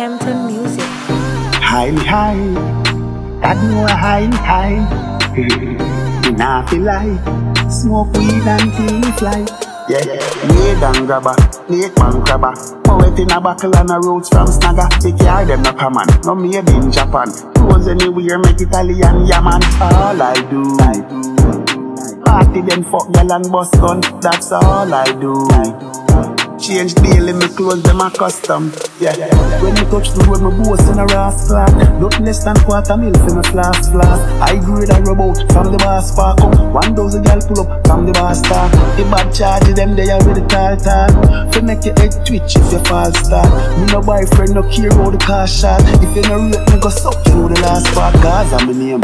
Southampton music. Highly high, that more highly high. Nah feel like smoke weed and things like. Yeah, lay down grabber, lake man grabber. Poet in a buckle and a roots from Snagger. Take care them no common, no made in Japan. Close anywhere, make Italian yaman. All I do, party them fuck girl and bust gun. That's all I do. Change daily, me clothes them a custom. Yeah, when me touch the road, me boast in a ras flat. Not less than $0.25 mil for me flask flask. I grade a rub out from the bar spark up. 1,000 gal pull up from the bar start. The bad charges them they already tall talk. For make your head twitch if you fall start. Me no boyfriend no care how the car shot. If you no rate me go suck through the last part. Cause I'm my name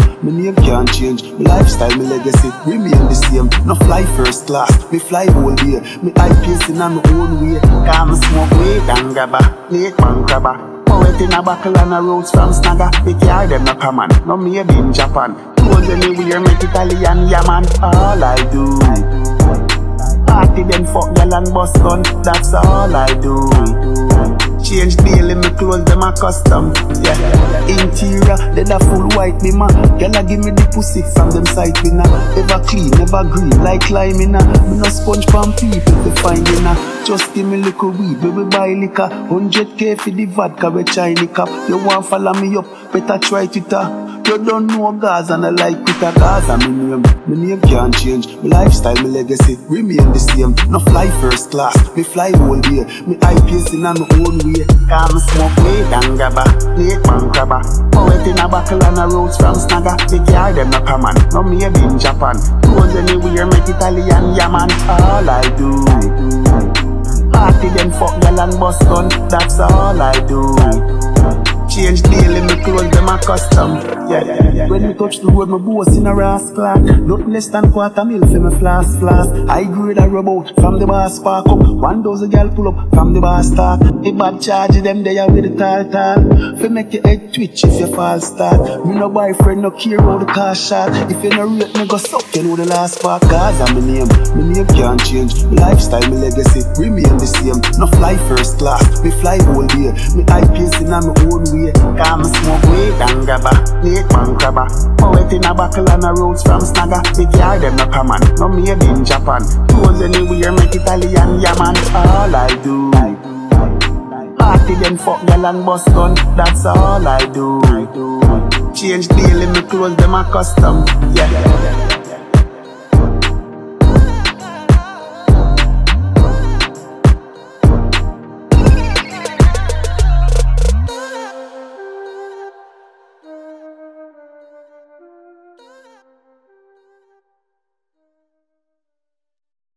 can't change. My lifestyle, my legacy remain the same. No fly first class, me fly whole day. Me eye pacing on my own way. Come smoke weed and grabba, lake man grabba. Poet in a buckle and a roots from Snagger. Take care them no common, no made in Japan. Clothes anywhere, make Italian yaman. All I do, party them fuck girl and bust gun. That's all I do. Change daily, me clothes them a custom. Yeah, interior, they da full white me man. Girl a give me the pussy from them sight winner. Ever clean, never green, like climbing. Me no sponge from people to find you. Just give me little weed, baby buy liquor. 100K for the vodka with China cap. You want follow me up, better try Twitter. You don't know Gaza and I like Twitter. Gaza me name, my name can't change. My lifestyle, my legacy remain the same. No fly first class, me fly whole day. Me eye pacing on my own way. Come smoke weed and grabba, lake man grabba. Poet in a buckle and a roots from Snagger. Take care them no common, no made in Japan. Clothes anywhere, make Italian yaman. All I do, party them fuck girl and bust gun. That's all I do. Change daily, me clothes them a custom. Yeah. When me touch the road, me boast in a ras clock. Not less than $0.25 mil for me flask flask. I grade a rub out from the bar spark up. 1,000 gal pull up from the bar start. The bad charge them they are with the tall tall. For make your head twitch if you fall start. Me no boyfriend no care how the car shot. If you no rate me go suck you know the last part. Cause I'm my name can't change. My lifestyle, my legacy remain the same. No fly first class, me fly whole day. Me eye pacing on my own way. Come smoke weed and grabba, lake man grabba. Poet in a buckle and a roots from Snagger. Take care them no common, no made in Japan. Clothes anywhere, make Italian yaman. All I do, party them fuck girl and bust gun. That's all I do. Change daily, me clothes them a custom. Yeah.